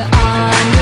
You're on